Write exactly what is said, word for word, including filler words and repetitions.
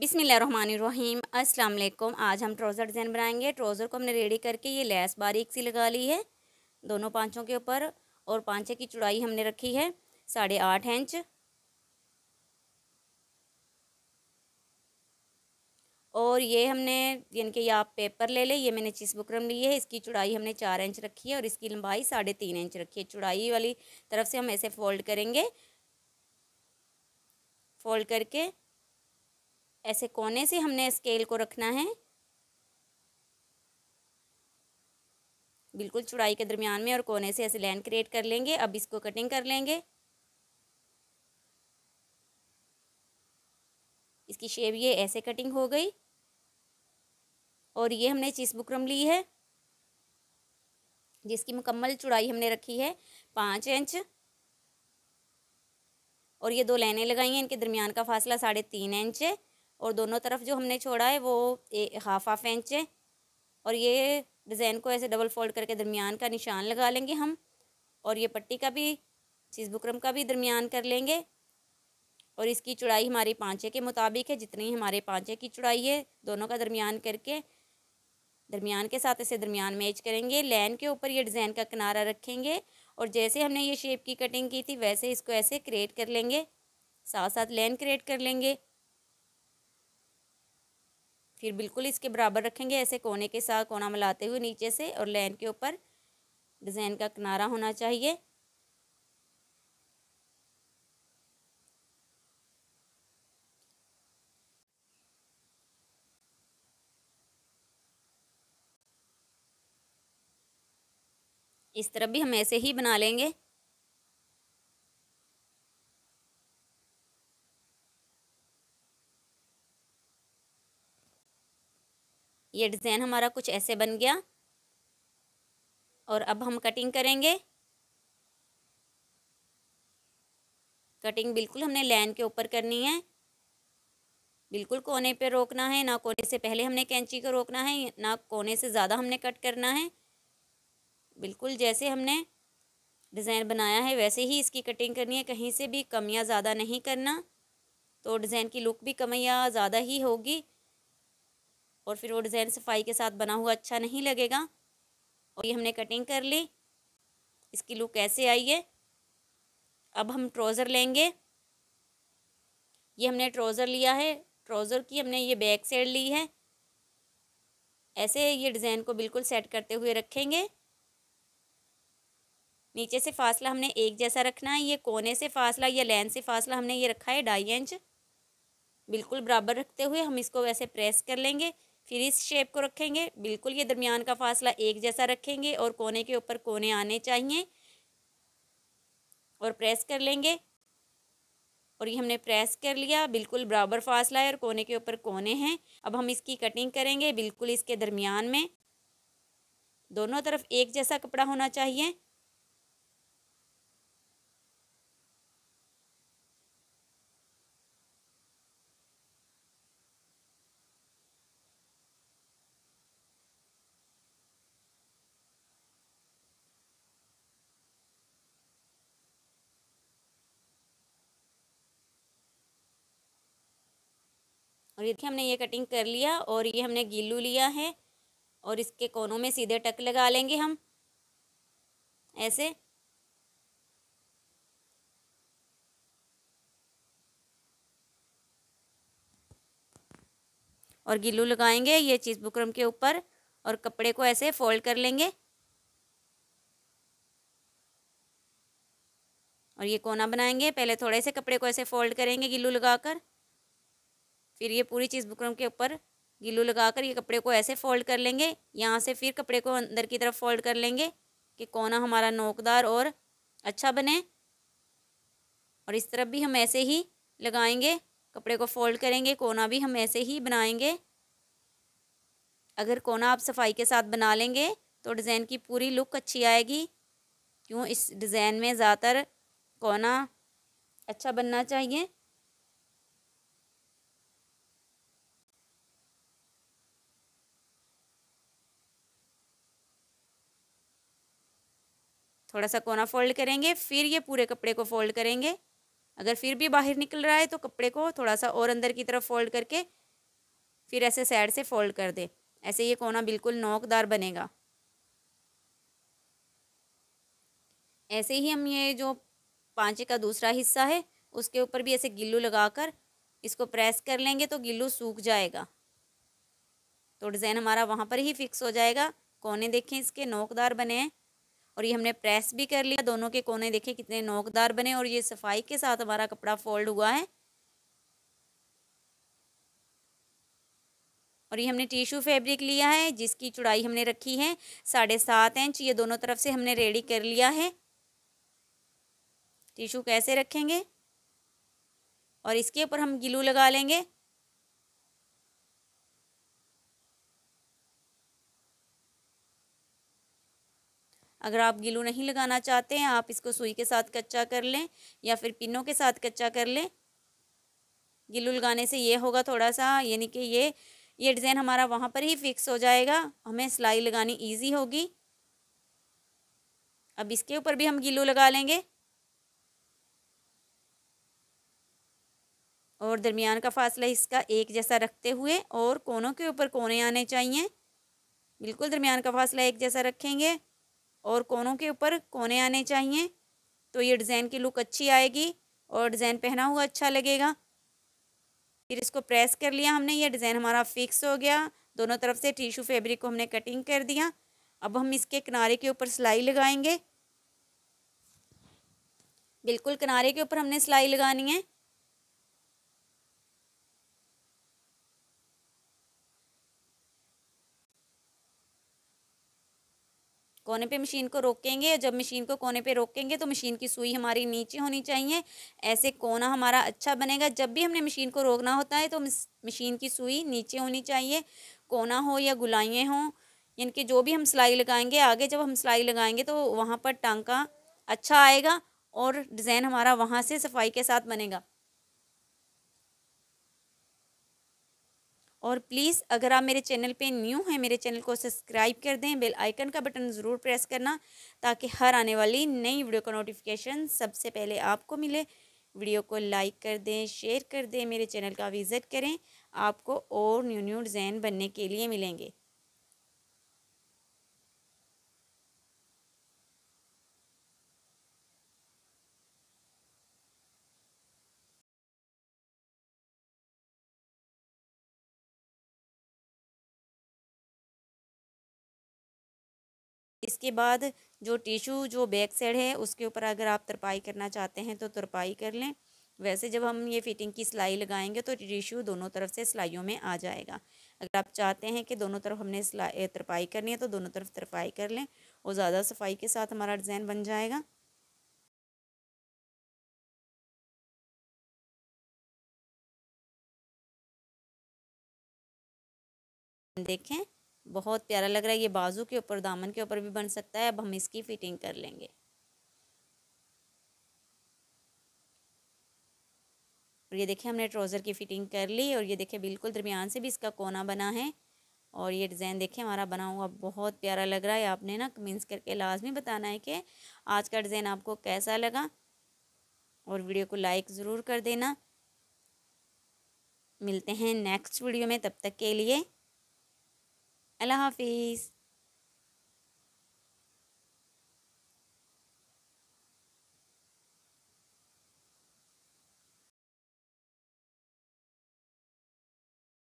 बिस्मिल्लाहिर्रहमानिर्रहीम अस्सलाम वालेकुम। आज हम ट्राउज़र डिज़ाइन बनाएंगे। ट्राउज़र को हमने रेडी करके ये लेस बारीक सी लगा ली है दोनों पांचों के ऊपर, और पांचे की चौड़ाई हमने रखी है साढ़े आठ इंच। और ये हमने यानी कि आप पेपर ले लें, ये मैंने चीस बुकरम ली है, इसकी चौड़ाई हमने चार इंच रखी है और इसकी लंबाई साढ़े तीन इंच रखी है। चौड़ाई वाली तरफ से हम ऐसे फ़ोल्ड करेंगे, फ़ोल्ड करके ऐसे कोने से हमने स्केल को रखना है बिल्कुल चौड़ाई के दरमियान में, और कोने से ऐसे लाइन क्रिएट कर लेंगे। अब इसको कटिंग कर लेंगे, इसकी शेप ये ऐसे कटिंग हो गई। और ये हमने चीस बुकरम ली है जिसकी मुकम्मल चौड़ाई हमने रखी है पाँच इंच, और ये दो लाइनें लगाई हैं, इनके दरमियान का फासला साढ़े तीन इंच है, और दोनों तरफ जो हमने छोड़ा है वो हाफ हाफ इंच है। और ये डिज़ाइन को ऐसे डबल फोल्ड करके दरमियान का निशान लगा लेंगे हम, और ये पट्टी का भी चीज़ बुकरम का भी दरमियान कर लेंगे। और इसकी चौड़ाई हमारे पाँचे के मुताबिक है, जितनी हमारे पाँचे की चौड़ाई है दोनों का दरमियान करके दरमियान के साथ इसे दरमियान में एच करेंगे। लाइन के ऊपर ये डिज़ाइन का किनारा रखेंगे, और जैसे हमने ये शेप की कटिंग की थी वैसे इसको ऐसे क्रिएट कर लेंगे, साथ साथ लाइन क्रिएट कर लेंगे, फिर बिल्कुल इसके बराबर रखेंगे ऐसे कोने के साथ, कोना मिलाते हुए नीचे से, और लाइन के ऊपर डिज़ाइन का किनारा होना चाहिए। इस तरफ भी हम ऐसे ही बना लेंगे। ये डिज़ाइन हमारा कुछ ऐसे बन गया, और अब हम कटिंग करेंगे। कटिंग बिल्कुल हमने लाइन के ऊपर करनी है, बिल्कुल कोने पे रोकना है, ना कोने से पहले हमने कैंची को रोकना है, ना कोने से ज़्यादा हमने कट करना है। बिल्कुल जैसे हमने डिज़ाइन बनाया है वैसे ही इसकी कटिंग करनी है, कहीं से भी कम या ज़्यादा नहीं करना, तो डिज़ाइन की लुक भी कम या ज़्यादा ही होगी, और फिर वो डिज़ाइन सफाई के साथ बना हुआ अच्छा नहीं लगेगा। और ये हमने कटिंग कर ली, इसकी लुक ऐसे आई है। अब हम ट्राउज़र लेंगे, ये हमने ट्राउज़र लिया है, ट्राउज़र की हमने ये बैक साइड ली है। ऐसे ये डिज़ाइन को बिल्कुल सेट करते हुए रखेंगे, नीचे से फासला हमने एक जैसा रखना है। ये कोने से फासला या लाइन से फासला हमने ये रखा है ढाई इंच, बिल्कुल बराबर रखते हुए हम इसको वैसे प्रेस कर लेंगे, फिर इस शेप को रखेंगे। बिल्कुल ये दरमियान का फासला एक जैसा रखेंगे, और कोने के ऊपर कोने आने चाहिए, और प्रेस कर लेंगे। और ये हमने प्रेस कर लिया, बिल्कुल बराबर फासला है और कोने के ऊपर कोने हैं। अब हम इसकी कटिंग करेंगे, बिल्कुल इसके दरमियान में, दोनों तरफ एक जैसा कपड़ा होना चाहिए। और ये देखिए हमने ये कटिंग कर लिया, और ये हमने गीलू लिया है, और इसके कोनों में सीधे टक लगा लेंगे हम ऐसे। और गीलू लगाएंगे ये चीज़ बुकरम के ऊपर, और कपड़े को ऐसे फोल्ड कर लेंगे, और ये कोना बनाएंगे। पहले थोड़े से कपड़े को ऐसे फोल्ड करेंगे गीलू लगाकर, फिर ये पूरी चीज़ बुकरम के ऊपर गीलू लगाकर ये कपड़े को ऐसे फ़ोल्ड कर लेंगे। यहाँ से फिर कपड़े को अंदर की तरफ फ़ोल्ड कर लेंगे कि कोना हमारा नोकदार और अच्छा बने। और इस तरफ भी हम ऐसे ही लगाएंगे, कपड़े को फ़ोल्ड करेंगे, कोना भी हम ऐसे ही बनाएंगे। अगर कोना आप सफाई के साथ बना लेंगे तो डिज़ाइन की पूरी लुक अच्छी आएगी, क्यों इस डिज़ाइन में ज़्यादातर कोना अच्छा बनना चाहिए। थोड़ा सा कोना फोल्ड करेंगे, फिर ये पूरे कपड़े को फोल्ड करेंगे। अगर फिर भी बाहर निकल रहा है तो कपड़े को थोड़ा सा और अंदर की तरफ फोल्ड करके फिर ऐसे साइड से फोल्ड कर दे। ऐसे ये कोना बिल्कुल नोकदार बनेगा। ऐसे ही हम ये जो पांचे का दूसरा हिस्सा है उसके ऊपर भी ऐसे गिल्लू लगाकर इसको प्रेस कर लेंगे तो गिल्लू सूख जाएगा, तो डिज़ाइन हमारा वहाँ पर ही फिक्स हो जाएगा। कोने देखें इसके नोकदार बने हैं और ये हमने प्रेस भी कर लिया, दोनों के कोने देखें कितने नोकदार बने और ये सफाई के साथ हमारा कपड़ा फोल्ड हुआ है। और ये हमने टिश्यू फैब्रिक लिया है जिसकी चौड़ाई हमने रखी है साढ़े सात इंच। ये दोनों तरफ से हमने रेडी कर लिया है। टिश्यू कैसे रखेंगे और इसके ऊपर हम गिलू लगा लेंगे। अगर आप गिलू नहीं लगाना चाहते हैं आप इसको सुई के साथ कच्चा कर लें या फिर पिनों के साथ कच्चा कर लें। गिलू लगाने से ये होगा थोड़ा सा, यानी कि ये ये डिज़ाइन हमारा वहाँ पर ही फिक्स हो जाएगा, हमें सिलाई लगानी इजी होगी। अब इसके ऊपर भी हम गिलू लगा लेंगे और दरमियान का फासला इसका एक जैसा रखते हुए, और कोनों के ऊपर कोने आने चाहिए। बिल्कुल दरमियान का फासला एक जैसा रखेंगे और कोनों के ऊपर कोने आने चाहिए, तो ये डिज़ाइन की लुक अच्छी आएगी और डिज़ाइन पहना हुआ अच्छा लगेगा। फिर इसको प्रेस कर लिया हमने, ये डिज़ाइन हमारा फिक्स हो गया। दोनों तरफ से टिश्यू फैब्रिक को हमने कटिंग कर दिया। अब हम इसके किनारे के ऊपर सिलाई लगाएंगे। बिल्कुल किनारे के ऊपर हमने सिलाई लगानी है। कोने पे मशीन को रोकेंगे, जब मशीन को कोने पे रोकेंगे तो मशीन की सुई हमारी नीचे होनी चाहिए। ऐसे कोना हमारा अच्छा बनेगा। जब भी हमने मशीन को रोकना होता है तो मशीन की सुई नीचे होनी चाहिए, कोना हो या गुलाइयाँ हों, यानी कि जो भी हम सिलाई लगाएंगे आगे जब हम सिलाई लगाएंगे तो वहाँ पर टांका अच्छा आएगा और डिज़ाइन हमारा वहाँ से सफाई के साथ बनेगा। और प्लीज़ अगर आप मेरे चैनल पे न्यू हैं मेरे चैनल को सब्सक्राइब कर दें, बेल आइकन का बटन ज़रूर प्रेस करना ताकि हर आने वाली नई वीडियो का नोटिफिकेशन सबसे पहले आपको मिले। वीडियो को लाइक कर दें, शेयर कर दें, मेरे चैनल का विज़िट करें, आपको और न्यू न्यू डिज़ाइन बनने के लिए मिलेंगे। इसके बाद जो टिश्यू जो बैक साइड है उसके ऊपर अगर आप तरपाई करना चाहते हैं तो तरपाई कर लें। वैसे जब हम ये फिटिंग की सिलाई लगाएंगे तो टिश्यू दोनों तरफ से सिलाइयों में आ जाएगा। अगर आप चाहते हैं कि दोनों तरफ हमने सिलाई तरपाई करनी है तो दोनों तरफ तरपाई कर लें और ज़्यादा सफाई के साथ हमारा डिज़ाइन बन जाएगा। देखें बहुत प्यारा लग रहा है। ये बाजू के ऊपर दामन के ऊपर भी बन सकता है। अब हम इसकी फिटिंग कर लेंगे और ये देखिए हमने ट्राउज़र की फिटिंग कर ली और ये देखिए बिल्कुल दरमियान से भी इसका कोना बना है और ये डिज़ाइन देखिए हमारा बना हुआ बहुत प्यारा लग रहा है। आपने ना कमेंट्स करके लाजमी बताना है कि आज का डिज़ाइन आपको कैसा लगा और वीडियो को लाइक ज़रूर कर देना। मिलते हैं नेक्स्ट वीडियो में, तब तक के लिए अल्लाह हाफिज़।